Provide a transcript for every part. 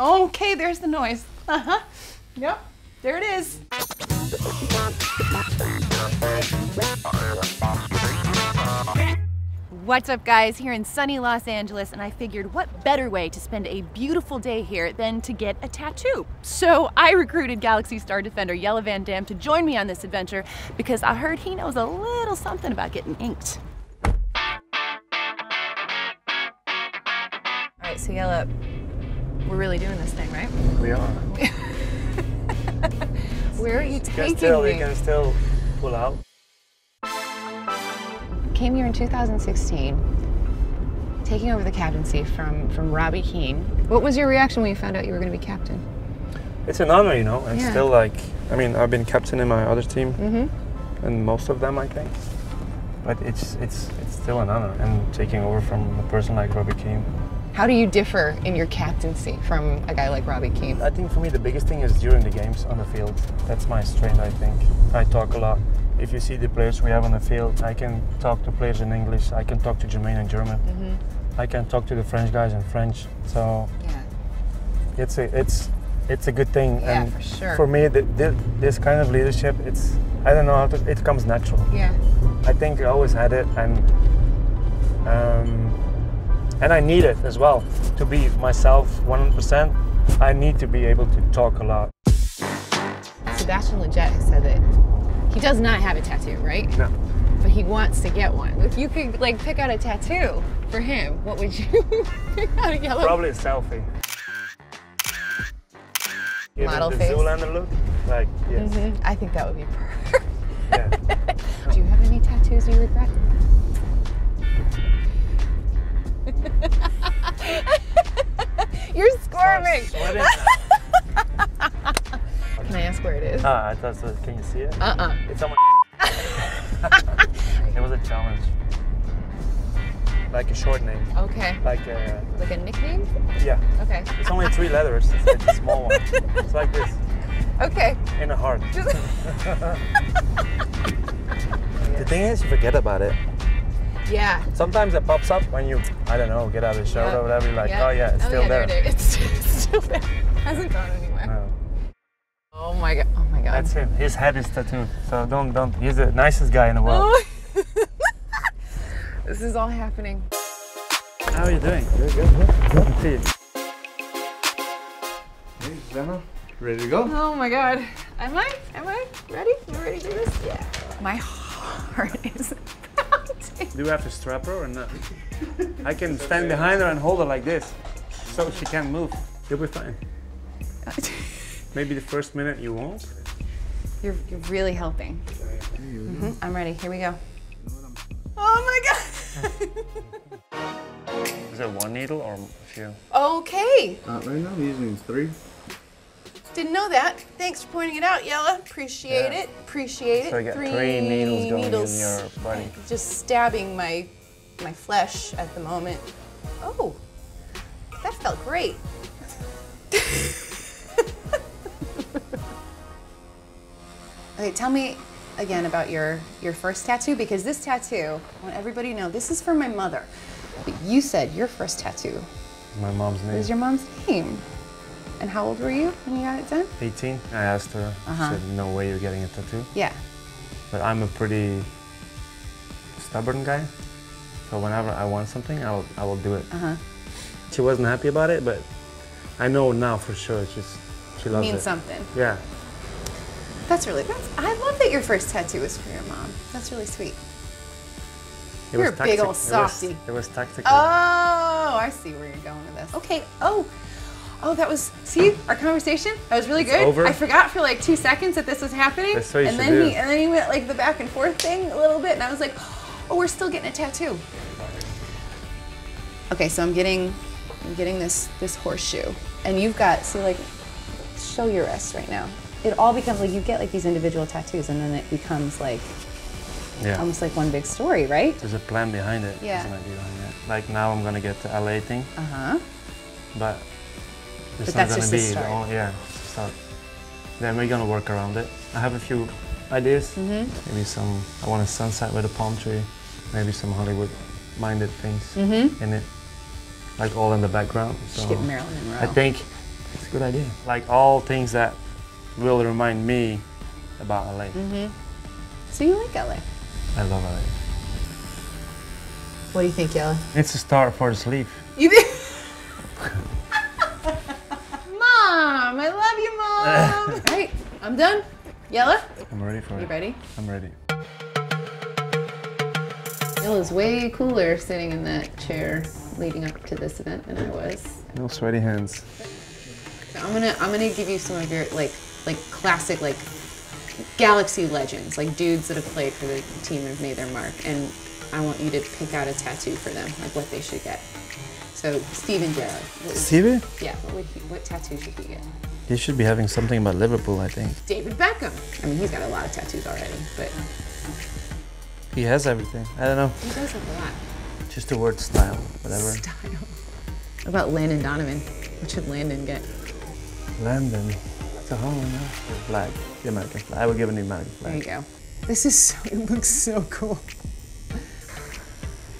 Okay, there's the noise. Uh-huh. Yep, there it is. What's up, guys? Here in sunny Los Angeles, and I figured what better way to spend a beautiful day here than to get a tattoo. So I recruited Galaxy Star Defender Jelle Van Damme to join me on this adventure because I heard he knows a little something about getting inked. All right, so Jelle, we're really doing this thing, right? We are. Where are you taking me? You can still pull out. Came here in 2016, taking over the captaincy from Robbie Keane. What was your reaction when you found out you were going to be captain? It's an honor, you know, and yeah. Still like, I mean, I've been captain in my other team, and most of them, I think. But it's still an honor, and taking over from a person like Robbie Keane. How do you differ in your captaincy from a guy like Robbie Keane? I think for me the biggest thing is during the games on the field. That's my strength, I think. I talk a lot. If you see the players we have on the field, I can talk to players in English, I can talk to Jermaine in German, I can talk to the French guys in French. So yeah. It's a good thing. Yeah, and for sure. For me, this kind of leadership, I don't know how to, it comes natural. Yeah. I think I always had it, and I need it as well. To be myself 100%, I need to be able to talk a lot. Sebastian Leggett has said that he does not have a tattoo, right? No. But he wants to get one. If you could like pick out a tattoo for him, what would you pick out? A Jelle? Probably a selfie. Model face. Zoolander look? Like, yes. I think that would be perfect. Yeah. Do you have any tattoos you regret? You're squirming. Can I ask where it is? I thought so. Can you see it? It's on my It was a challenge. Like a short name. Okay. Like a nickname? Yeah. Okay. It's only 3 letters. It's like a small one. It's like this. Okay. In a heart. The thing is, you forget about it. Yeah. Sometimes it pops up when you, I don't know, get out of the shower or whatever. You're like, oh yeah, it's still there. It's still there. It hasn't gone anywhere. No. Oh my god! Oh my god! That's him. His head is tattooed. So don't. He's the nicest guy in the world. Oh. This is all happening. How are you doing? Good. See you. Hey, Jelle, ready to go? Oh my god! Am I ready? You ready to do this? Yeah. My heart is pounding. Do we have to strap her or not? I can stand behind her and hold her like this, so she can't move. You'll be fine. Maybe the first minute you won't. You're really helping. I'm ready. Here we go. Oh my god! Is it 1 needle or a few? Okay. Not right now. I'm using 3. Didn't know that. Thanks for pointing it out, Jelle. Appreciate it. Appreciate it. So I got 3 needles going in your body. Just stabbing my flesh at the moment. Oh, that felt great. Okay, tell me again about your first tattoo, because this tattoo, I want everybody to know, this is for my mother. But you said your first tattoo. My mom's name. It was your mom's name. And how old were you when you got it done? 18. I asked her, she said, no way you're getting a tattoo. Yeah. But I'm a pretty stubborn guy. So whenever I want something, I will do it. She wasn't happy about it, but I know now for sure, she loves it. It means something. Yeah. That's I love that your first tattoo was for your mom. That's really sweet. You're a big old softy. It was tactical. Oh, I see where you're going with this. Okay, oh, that was, see, our conversation? That was really good. Over. I forgot for like 2 seconds that this was happening. That's what you should do. And then he went like the back and forth thing a little bit, and I was like, oh, we're still getting a tattoo. Okay, so I'm getting this horseshoe. And you've got, so like, show your wrist right now. It all becomes like, you get like these individual tattoos and then it becomes like almost like one big story, right? There's a plan behind it. Yeah. There's an idea behind it. Like now I'm going to get the LA thing. But it's not going to be the whole, so then we're going to work around it. I have a few ideas. Maybe some, I want a sunset with a palm tree. Maybe some Hollywood-minded things in it. Like all in the background. So, Marilyn Monroe. I think a good idea. Like all things that will remind me about LA. Mm-hmm. So you like LA? I love LA. What do you think, Jelle? It's a start for the sleep. You do? Mom, I love you, Mom. All right, I'm done. Jelle? I'm ready for it. You ready? I'm ready. It was way cooler sitting in that chair leading up to this event than I was. No sweaty hands. So I'm gonna give you some of your like classic like Galaxy legends, like dudes that have played for the team and have made their mark, and I want you to pick out a tattoo for them, like what they should get. So Steven Gerrard. Steven? Yeah. What tattoo should he get? He should be having something about Liverpool, I think. David Beckham. I mean, he's got a lot of tattoos already, but. He has everything. I don't know. He does have a lot. Just the word style, whatever. Style. What about Landon Donovan? What should Landon get? Landon? That's a whole nother flag. The American flag. I would give him the American flag. There you go. This is so, it looks so cool. I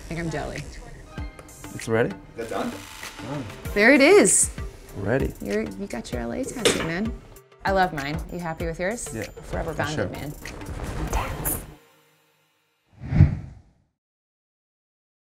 think I'm jelly. It's ready? Is that done? Done. There it is. Ready. You got your LA tattoo, man. I love mine. You happy with yours? Yeah. Forever bounded, man.